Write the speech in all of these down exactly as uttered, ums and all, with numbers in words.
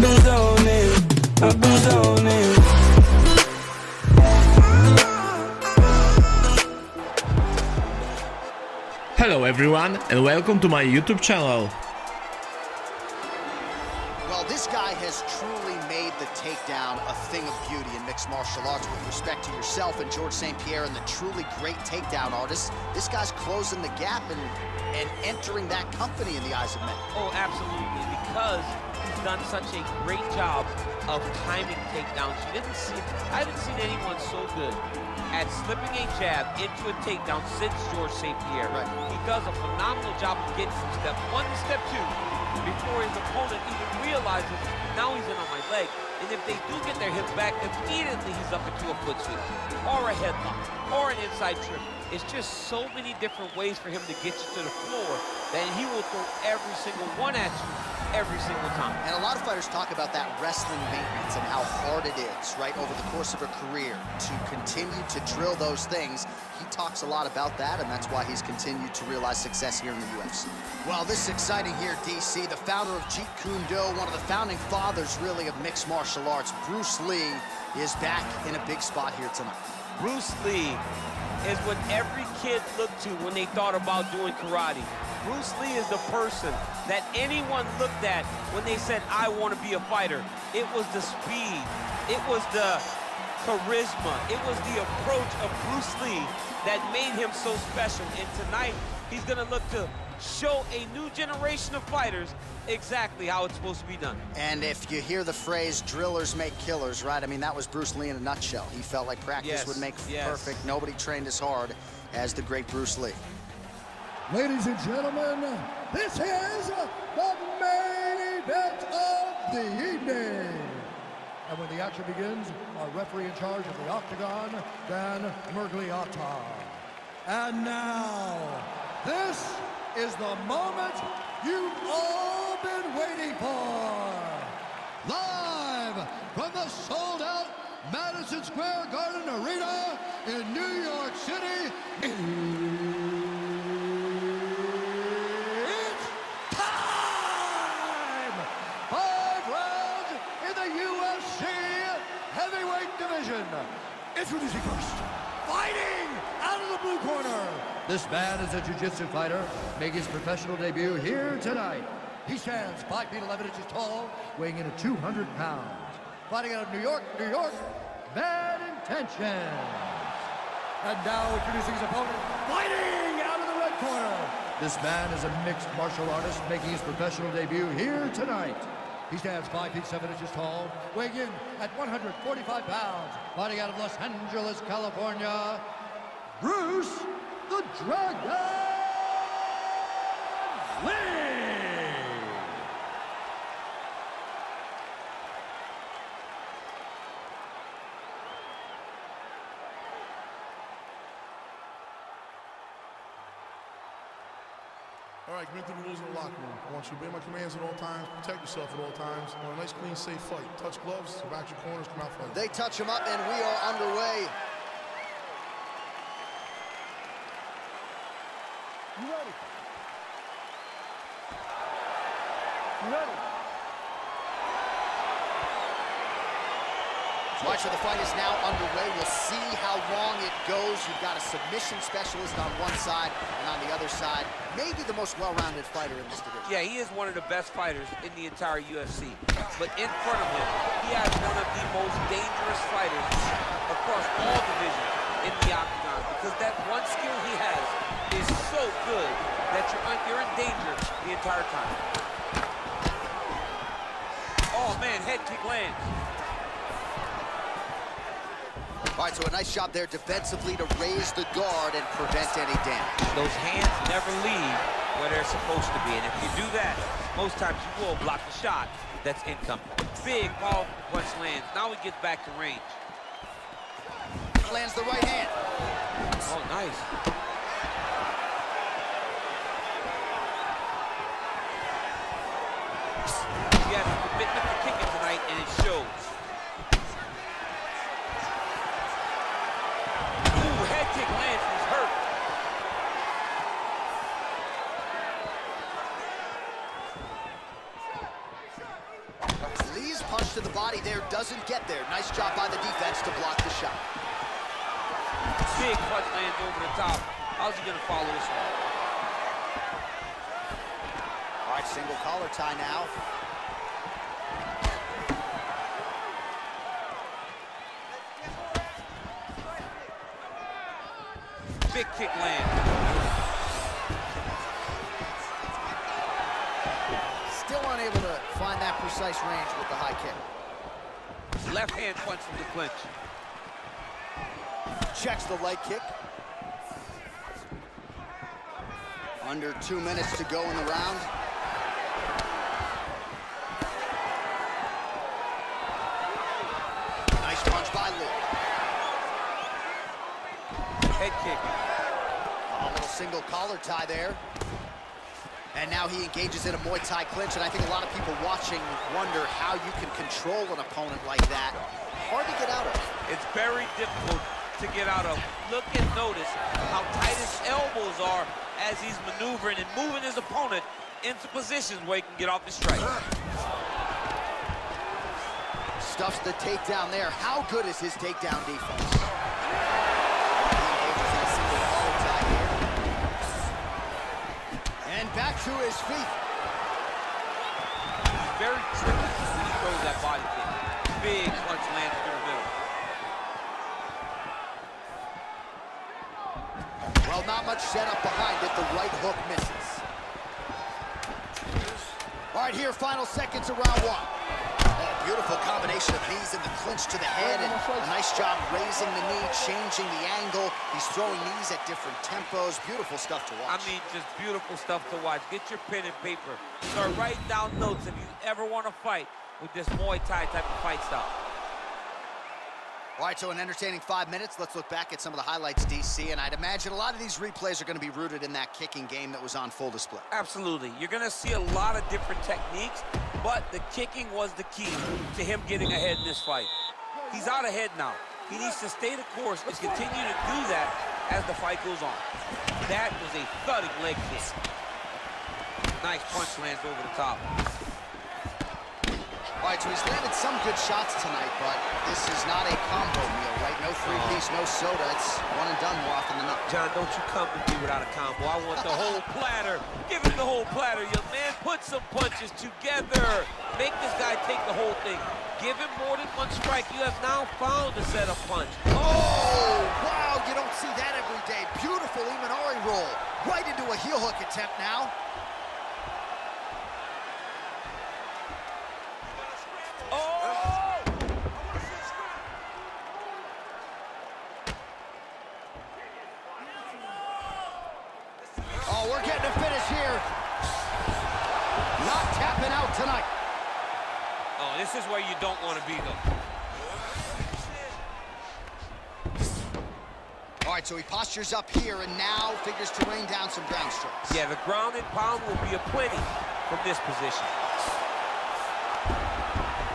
I've been zoning, I've been zoning. Hello everyone and welcome to my YouTube channel. Well, this guy has truly made the takedown a thing of beauty in mixed martial arts. With respect to yourself and Georges Saint Pierre and the truly great takedown artists, this guy's closing the gap and, and entering that company in the eyes of men. Oh, absolutely, because he's done such a great job of timing takedowns. You didn't see, I haven't seen anyone so good at slipping a jab into a takedown since Georges Saint Pierre. Right. He does a phenomenal job of getting from step one to step two, before his opponent even realizes, now he's in on my leg. And if they do get their hips back, immediately he's up into a foot sweep, or a headlock, or an inside trip. It's just so many different ways for him to get you to the floor that he will throw every single one at you every single time. And a lot of fighters talk about that wrestling maintenance and how hard it is, right, over the course of a career to continue to drill those things. He talks a lot about that, and that's why he's continued to realize success here in the U F C. Well, this is exciting here, D C. The founder of Jeet Kune Do, one of the founding fathers, really, of mixed martial arts, Bruce Lee, is back in a big spot here tonight. Bruce Lee is what every kid looked to when they thought about doing karate. Bruce Lee is the person that anyone looked at when they said, I want to be a fighter. It was the speed. It was the charisma. It was the approach of Bruce Lee that made him so special. And tonight, he's going to look to show a new generation of fighters exactly how it's supposed to be done. And if you hear the phrase, drillers make killers, right? I mean, that was Bruce Lee in a nutshell. He felt like practice yes, would make yes. perfect. Nobody trained as hard as the great Bruce Lee. Ladies and gentlemen, this is the main event of the evening. And when the action begins, our referee in charge of the Octagon, Dan Mergliotta. And now, this is the moment you've all been waiting for. Live from the sold-out Madison Square Garden Arena in New York City, introducing first, fighting out of the blue corner. This man is a jiu-jitsu fighter making his professional debut here tonight. He stands five feet eleven inches tall, weighing in at two hundred pounds. Fighting out of New York, New York, Bad Intentions. And now introducing his opponent, fighting out of the red corner. This man is a mixed martial artist making his professional debut here tonight. He stands five feet seven inches tall, weighing in at one hundred forty-five pounds, fighting out of Los Angeles, California, Bruce the Dragon Lee! All right, commit to the rules of the locker room. I want you to obey my commands at all times, protect yourself at all times. I want a nice, clean, safe fight. Touch gloves, go back to your corners, come out fighting. They touch him up, and we are underway. You ready? You ready? All right, so the fight is now underway. We'll see how long it goes. You've got a submission specialist on one side, and on the other side, maybe the most well-rounded fighter in this division. Yeah, he is one of the best fighters in the entire U F C. But in front of him, he has one of the most dangerous fighters across all divisions in the Octagon, because that one skill he has is so good that you're, un you're in danger the entire time. Oh, man, head kick lands. All right, so a nice job there defensively to raise the guard and prevent any damage. Those hands never leave where they're supposed to be, and if you do that, most times you will block the shot that's incoming. Big, powerful punch lands. Now he gets back to range. Lands the right hand. Oh, nice. He has a commitment to kicking tonight, and it shows. Lance was hurt. Lee's punch to the body there doesn't get there. Nice job by the defense to block the shot. Big punch lands over the top. How's he gonna follow this one? All right, single collar tie now. Big kick land. Still unable to find that precise range with the high kick. Left hand punch from the clinch. Checks the leg kick. Under two minutes to go in the round. Nice punch by Lee. Head kick. A little single collar tie there. And now he engages in a Muay Thai clinch, and I think a lot of people watching wonder how you can control an opponent like that. Hard to get out of. It's very difficult to get out of. Look and notice how tight his elbows are as he's maneuvering and moving his opponent into positions where he can get off his strike. Stuffs the takedown there. How good is his takedown defense? Back to his feet. Very tricky when he throws that body kick. Big punch lands through the middle. Well, not much setup behind it. The right hook misses. All right, here, final seconds of round one. Oh, beautiful combination of knees and the clinch to the head. And a nice job raising the knee, changing the angle. He's throwing knees at different tempos. Beautiful stuff to watch. I mean, just beautiful stuff to watch. Get your pen and paper. Start writing down notes if you ever want to fight with this Muay Thai type of fight style. All right, so an entertaining five minutes. Let's look back at some of the highlights, D C, and I'd imagine a lot of these replays are going to be rooted in that kicking game that was on full display. Absolutely. You're going to see a lot of different techniques, but the kicking was the key to him getting ahead in this fight. He's out ahead now. He needs to stay the course and continue to do that as the fight goes on. That was a thudding leg kick. Nice punch lands over the top. All right, so he's landed some good shots tonight, but this is not a combo meal, right? No three-piece, no soda. It's one and done more often than not. John, don't you come to me without a combo. I want the whole platter. Give him the whole platter, young man. Put some punches together. Make this guy take the whole thing. Give him more than one strike. You have now found a set of punch. Oh, wow, you don't see that every day. Beautiful Imanari roll. Right into a heel hook attempt now. Oh! Oh, we're getting a finish here. Not tapping out tonight. Oh, this is where you don't want to be, though. All right, so he postures up here and now figures to rain down some ground strikes. Yeah, the ground and pound will be a plenty from this position.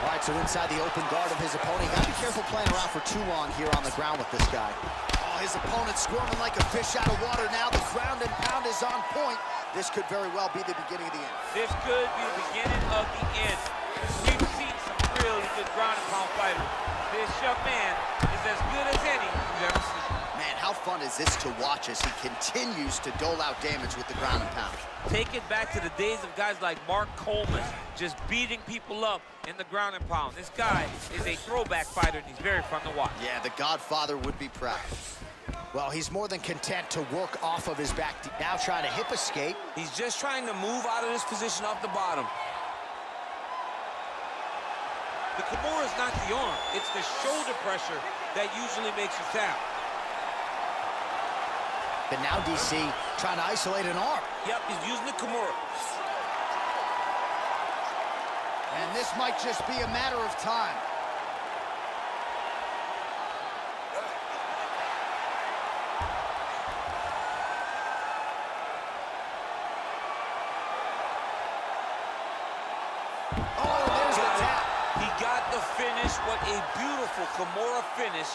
All right, so inside the open guard of his opponent. Got to be careful playing around for too long here on the ground with this guy. Oh, his opponent squirming like a fish out of water now. The ground and pound is on point. This could very well be the beginning of the end. This could be the beginning of the end. We've seen some really good ground and pound fighters. This young man is as good as any you've ever seen. Man, how fun is this to watch as he continues to dole out damage with the ground and pound. Take it back to the days of guys like Mark Coleman, just beating people up in the ground and pound. This guy is a throwback fighter, and he's very fun to watch. Yeah, the Godfather would be proud. Well, he's more than content to work off of his back. Now trying to hip escape. He's just trying to move out of this position off the bottom. The Kimura is not the arm. It's the shoulder pressure that usually makes you tap. But now D C trying to isolate an arm. Yep, he's using the Kimura. And this might just be a matter of time. Oh, there's the tap. He got the finish. What a beautiful Kimura finish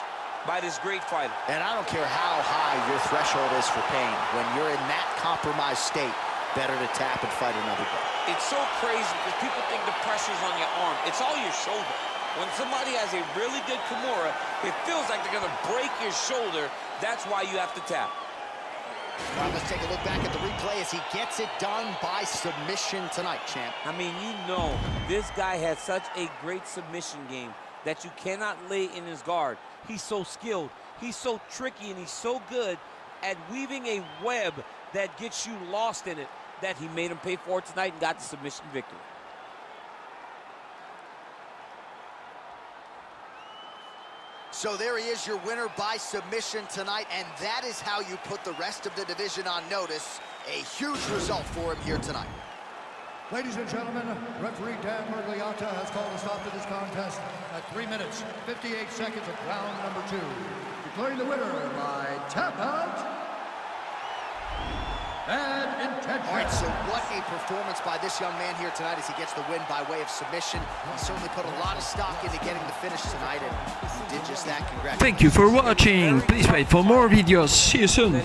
by this great fighter. And I don't care how high your threshold is for pain. When you're in that compromised state, better to tap and fight another day. It's so crazy because people think the pressure's on your arm. It's all your shoulder. When somebody has a really good Kimura, it feels like they're going to break your shoulder. That's why you have to tap. All right, let's take a look back at the replay as he gets it done by submission tonight, champ. I mean, you know, this guy has such a great submission game that you cannot lay in his guard. He's so skilled, he's so tricky, and he's so good at weaving a web that gets you lost in it that he made him pay for it tonight and got the submission victory. So there he is, your winner by submission tonight, and that is how you put the rest of the division on notice. A huge result for him here tonight. Ladies and gentlemen, referee Dan Mergliotta has called a stop to this contest at three minutes, fifty-eight seconds of round number two. Declaring the winner by tap out and intention. All right, so what a performance by this young man here tonight as he gets the win by way of submission. He certainly put a lot of stock into getting the finish tonight, and he did just that. Congratulations. Thank you for watching. Please wait for more videos. See you soon.